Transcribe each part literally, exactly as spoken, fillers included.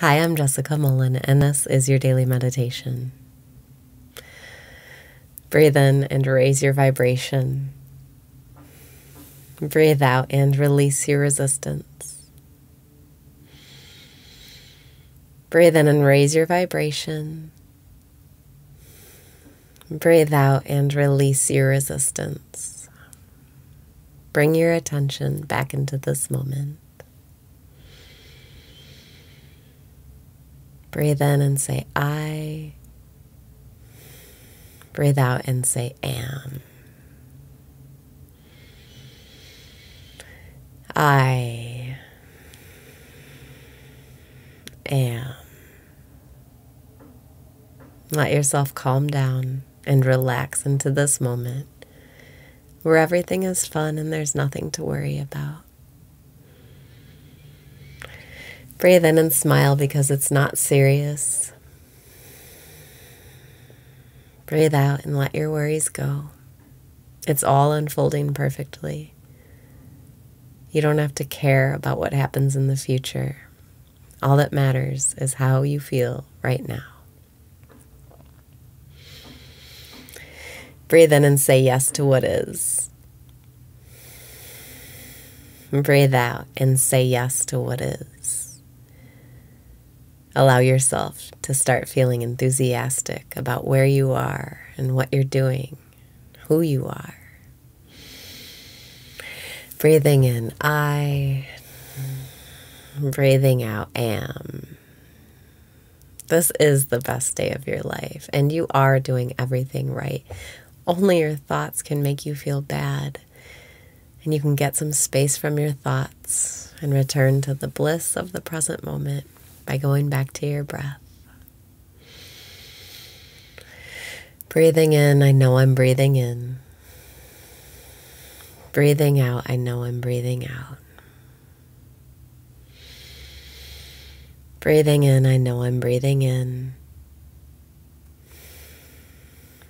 Hi, I'm Jessica Mullen, and this is your daily meditation. Breathe in and raise your vibration. Breathe out and release your resistance. Breathe in and raise your vibration. Breathe out and release your resistance. Bring your attention back into this moment. Breathe in and say, I. Breathe out and say, am. I am. Let yourself calm down and relax into this moment where everything is fun and there's nothing to worry about. Breathe in and smile because it's not serious. Breathe out and let your worries go. It's all unfolding perfectly. You don't have to care about what happens in the future. All that matters is how you feel right now. Breathe in and say yes to what is. Breathe out and say yes to what is. Allow yourself to start feeling enthusiastic about where you are and what you're doing, who you are. Breathing in, I. Breathing out, am. This is the best day of your life, and you are doing everything right. Only your thoughts can make you feel bad, and you can get some space from your thoughts and return to the bliss of the present moment by going back to your breath. Breathing in, I know I'm breathing in. Breathing out, I know I'm breathing out. Breathing in, I know I'm breathing in.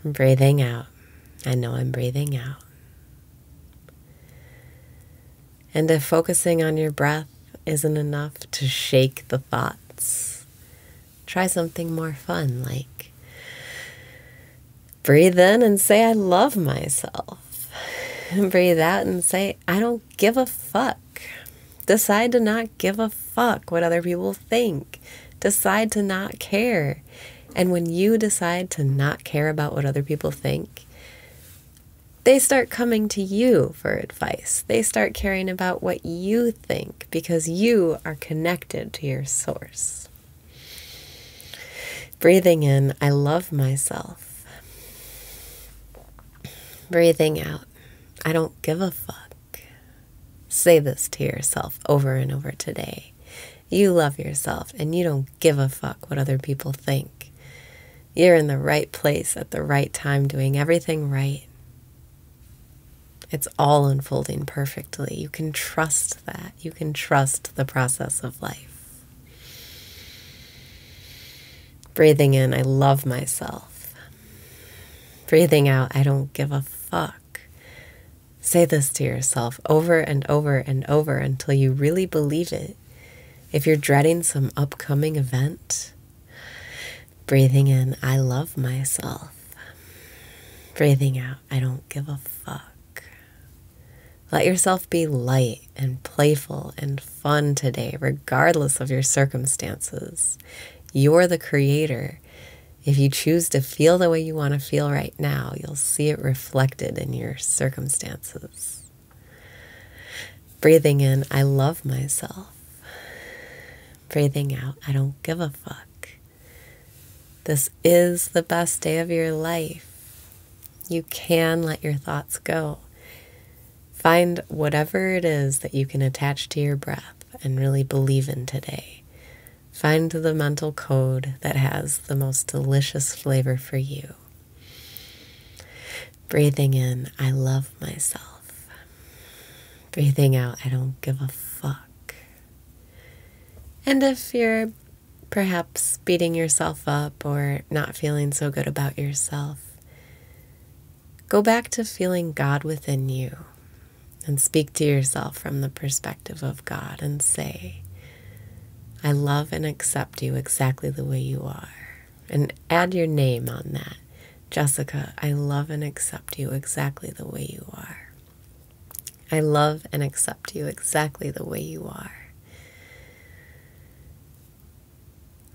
Breathing out, I know I'm breathing out. And if focusing on your breath isn't enough to shake the thought, try something more fun, like breathe in and say, I love myself. And breathe out and say, I don't give a fuck. Decide to not give a fuck what other people think. Decide to not care. And when you decide to not care about what other people think, they start coming to you for advice. They start caring about what you think because you are connected to your source. Breathing in, I love myself. Breathing out, I don't give a fuck. Say this to yourself over and over today. You love yourself and you don't give a fuck what other people think. You're in the right place at the right time doing everything right. It's all unfolding perfectly. You can trust that. You can trust the process of life. Breathing in, I love myself. Breathing out, I don't give a fuck. Say this to yourself over and over and over until you really believe it. If you're dreading some upcoming event, breathing in, I love myself. Breathing out, I don't give a fuck. Let yourself be light and playful and fun today, regardless of your circumstances. You're the creator. If you choose to feel the way you want to feel right now, you'll see it reflected in your circumstances. Breathing in, I love myself. Breathing out, I don't give a fuck. This is the best day of your life. You can let your thoughts go. Find whatever it is that you can attach to your breath and really believe in today. Find the mental code that has the most delicious flavor for you. Breathing in, I love myself. Breathing out, I don't give a fuck. And if you're perhaps beating yourself up or not feeling so good about yourself, go back to feeling God within you. And speak to yourself from the perspective of God and say, I love and accept you exactly the way you are. And add your name on that. Jessica, I love and accept you exactly the way you are. I love and accept you exactly the way you are.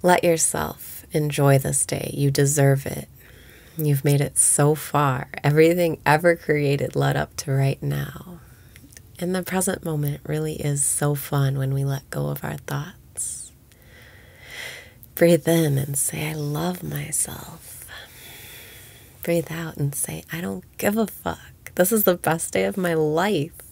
Let yourself enjoy this day. You deserve it. You've made it so far. Everything ever created led up to right now. And the present moment really is so fun when we let go of our thoughts. Breathe in and say, I love myself. Breathe out and say, I don't give a fuck. This is the best day of my life.